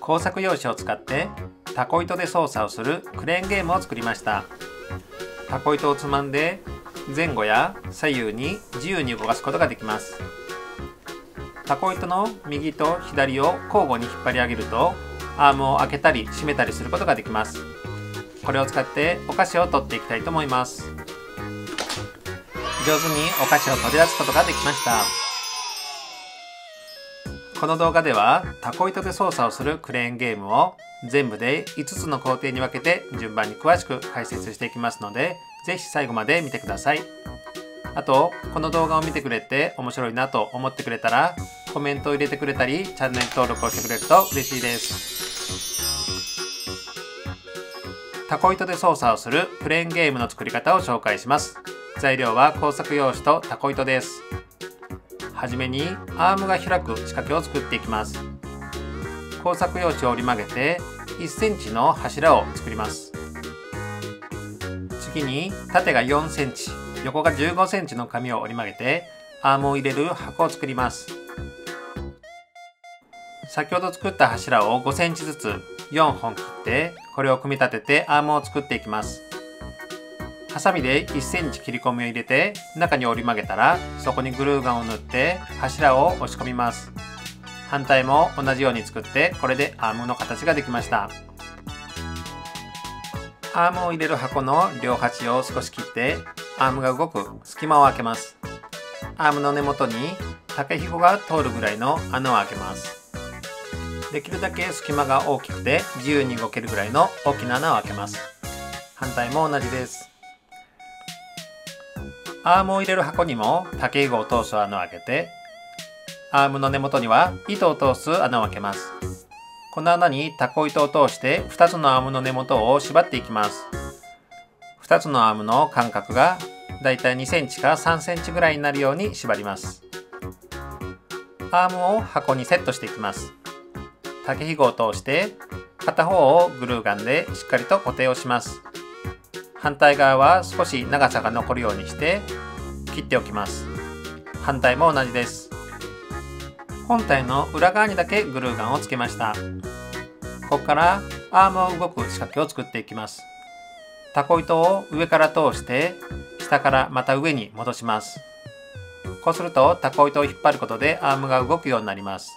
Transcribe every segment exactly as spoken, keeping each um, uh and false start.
工作用紙を使ってタコ糸で操作をするクレーンゲームを作りました。タコ糸をつまんで前後や左右に自由に動かすことができます。タコ糸の右と左を交互に引っ張り上げるとアームを開けたり閉めたりすることができます。これを使ってお菓子を取っていきたいと思います。上手にお菓子を取り出すことができました。この動画ではタコ糸で操作をするクレーンゲームを全部でいつつの工程に分けて順番に詳しく解説していきますので、ぜひ最後まで見てください。あと、この動画を見てくれて面白いなと思ってくれたらコメントを入れてくれたりチャンネル登録をしてくれると嬉しいです。タコ糸で操作をするクレーンゲームの作り方を紹介します。材料は工作用紙とタコ糸です。はじめにアームが開く仕掛けを作っていきます。工作用紙を折り曲げて いっセンチ の柱を作ります。次に縦が よんセンチ、横が じゅうごセンチ の紙を折り曲げてアームを入れる箱を作ります。先ほど作った柱を ごセンチ ずつよんほん切って、これを組み立ててアームを作っていきます。ハサミで いっセンチ 切り込みを入れて中に折り曲げたら、そこにグルーガンを塗って柱を押し込みます。反対も同じように作って、これでアームの形ができました。アームを入れる箱の両端を少し切ってアームが動く隙間を開けます。アームの根元に竹ひごが通るぐらいの穴を開けます。できるだけ隙間が大きくて自由に動けるぐらいの大きな穴を開けます。反対も同じです。アームを入れる箱にも竹ひごを通す穴を開けて、アームの根元には糸を通す穴を開けます。この穴にタコ糸を通してふたつのアームの根元を縛っていきます。ふたつのアームの間隔がだいたい にセンチ か さんセンチ ぐらいになるように縛ります。アームを箱にセットしていきます。竹ひごを通して片方をグルーガンでしっかりと固定をします。反対側は少し長さが残るようにして切っておきます。反対も同じです。本体の裏側にだけグルーガンをつけました。ここからアームを動く仕掛けを作っていきます。タコ糸を上から通して下からまた上に戻します。こうするとタコ糸を引っ張ることでアームが動くようになります。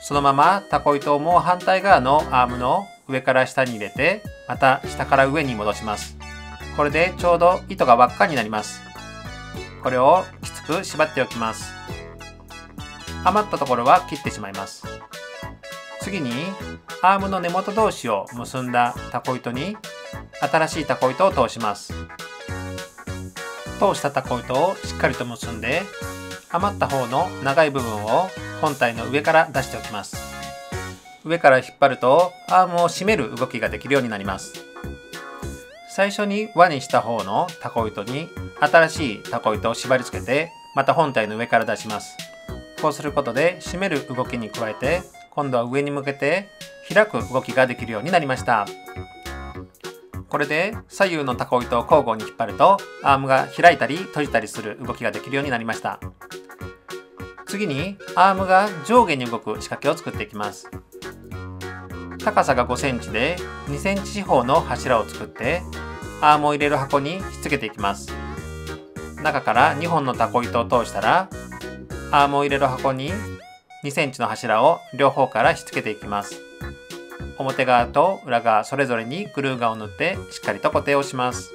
そのままタコ糸をもう反対側のアームの上から下に入れて、また下から上に戻します。これでちょうど糸が輪っかになります。これをきつく縛っておきます。余ったところは切ってしまいます。次にアームの根元同士を結んだタコ糸に新しいタコ糸を通します。通したタコ糸をしっかりと結んで、余った方の長い部分を本体の上から出しておきます。上から引っ張るとアームを締める動きができるようになります。最初に輪にした方のタコ糸に新しいタコ糸を縛り付けて、また本体の上から出します。こうすることで締める動きに加えて、今度は上に向けて開く動きができるようになりました。これで左右のタコ糸を交互に引っ張るとアームが開いたり閉じたりする動きができるようになりました。次にアームが上下に動く仕掛けを作っていきます。高さが ごセンチ で にセンチ 四方の柱を作ってアームを入れる箱にひっつけていきます。中からにほんのタコ糸を通したら、アームを入れる箱に にセンチ の柱を両方からひっつけていきます。表側と裏側それぞれにグルーガンを塗ってしっかりと固定をします。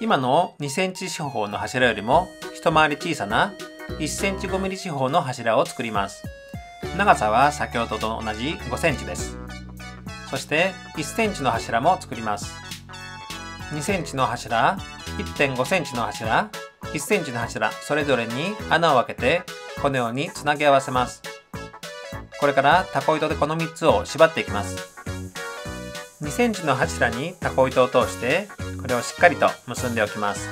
今の にセンチ 四方の柱よりも一回り小さな いっセンチ ごミリ 四方の柱を作ります。長さは先ほどと同じ ごセンチ です。そして いっセンチ の柱も作ります。にセンチ の柱、いってんごセンチ の柱、いっセンチ の柱それぞれに穴を開けて、このようにつなぎ合わせます。これからタコ糸でこのみっつを縛っていきます。にセンチ の柱にタコ糸を通してこれをしっかりと結んでおきます。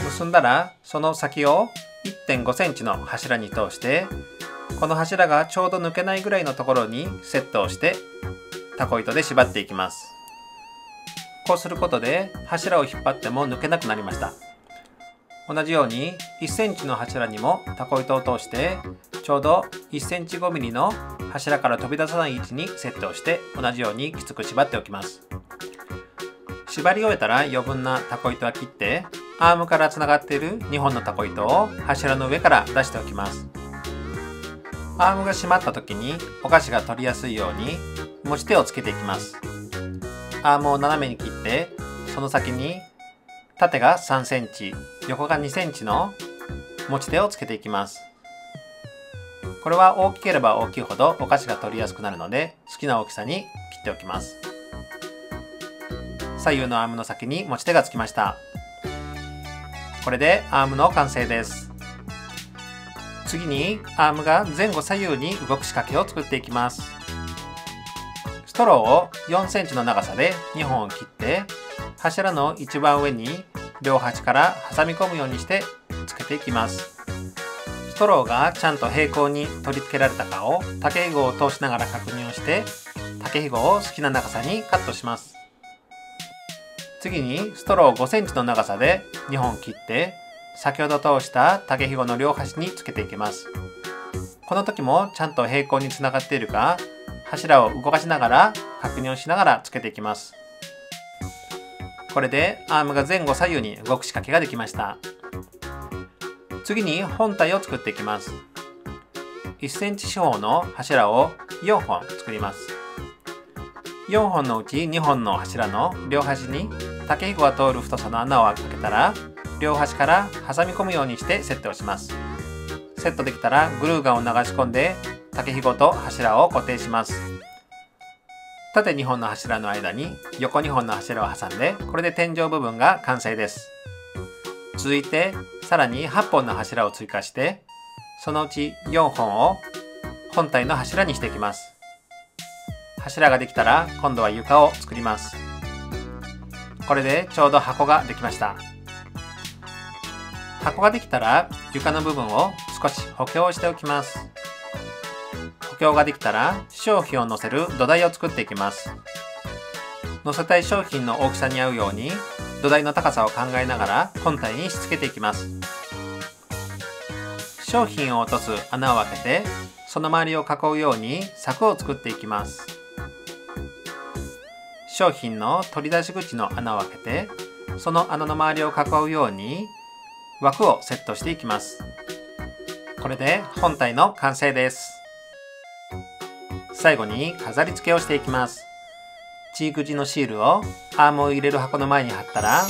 結んだらその先を いってんごセンチ の柱に通して、この柱がちょうど抜けないぐらいのところにセットをしてタコ糸で縛っていきます。こうすることで柱を引っ張っても抜けなくなりました。同じように いっセンチ の柱にもタコ糸を通してちょうど いっセンチごミリ の柱から飛び出さない位置にセットをして同じようにきつく縛っておきます。縛り終えたら余分なタコ糸は切ってアームからつながっているにほんのタコ糸を柱の上から出しておきます。アームが締まった時にお菓子が取りやすいように持ち手をつけていきます。アームを斜めに切ってその先に縦が さんセンチ、横が にセンチ の持ち手をつけていきます。これは大きければ大きいほどお菓子が取りやすくなるので好きな大きさに切っておきます。左右のアームの先に持ち手がつきました。これでアームの完成です。次にアームが前後左右に動く仕掛けを作っていきます。ストローを よんセンチ の長さでにほんを切って柱の一番上に両端から挟み込むようにしてつけていきます。ストローがちゃんと平行に取り付けられたかを竹ひごを通しながら確認をして竹ひごを好きな長さにカットします。次にストロー ごセンチ の長さでにほん切って先ほど通した竹ひごの両端につけていきます。この時もちゃんと平行につながっているか柱を動かしながら確認をしながらつけていきます。これでアームが前後左右に動く仕掛けができました。次に本体を作っていきます。いっセンチ四方の柱をよんほん作ります。よんほんのうちにほんの柱の両端に竹ひごが通る太さの穴を開けたら両端から挟み込むようにしてセットをします。セットできたらグルーガンを流し込んで竹ひごと柱を固定します。縦にほんの柱の間に横にほんの柱を挟んでこれで天井部分が完成です。続いてさらにはっぽんの柱を追加してそのうちよんほんを本体の柱にしていきます。柱ができたら今度は床を作ります。これでちょうど箱ができました。箱ができたら床の部分を少し補強しておきます。補強ができたら商品を載せる土台を作っていきます。載せたい商品の大きさに合うように土台の高さを考えながら本体にしつけていきます。商品を落とす穴を開けてその周りを囲うように柵を作っていきます。商品の取り出し口の穴を開けてその穴の周りを囲うように枠をセットしていきます。これで本体の完成です。最後に飾り付けをしていきます。チーク地のシールをアームを入れる箱の前に貼ったら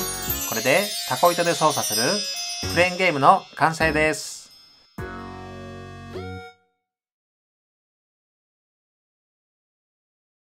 これでタコ糸で操作するクレーンゲームの完成です。